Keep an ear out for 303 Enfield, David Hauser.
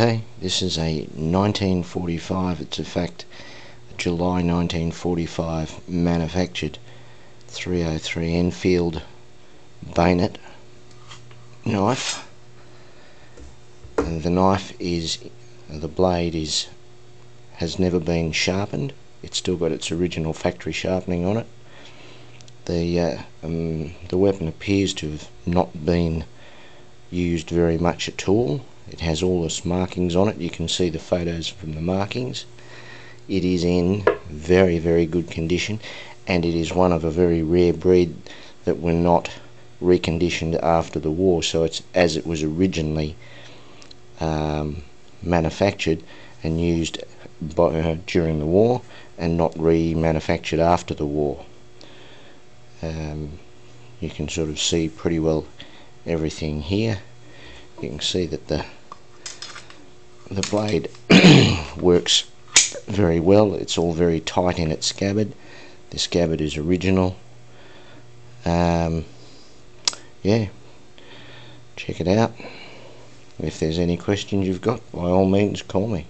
Okay, this is a 1945, it's a fact, July 1945 manufactured 303 Enfield bayonet knife, and the knife is, the blade is, has never been sharpened. It's still got its original factory sharpening on it. The weapon appears to have not been used very much at all. It has all its markings on it. You can see the photos from the markings. It is in very, very good condition, and it is one of a very rare breed that were not reconditioned after the war, so it's as it was originally manufactured and used by, during the war, and not remanufactured after the war. You can sort of see pretty well everything here. You can see that the blade works very well. It's all very tight in its scabbard. The scabbard is original. Yeah, check it out. If there's any questions you've got, by all means, call me.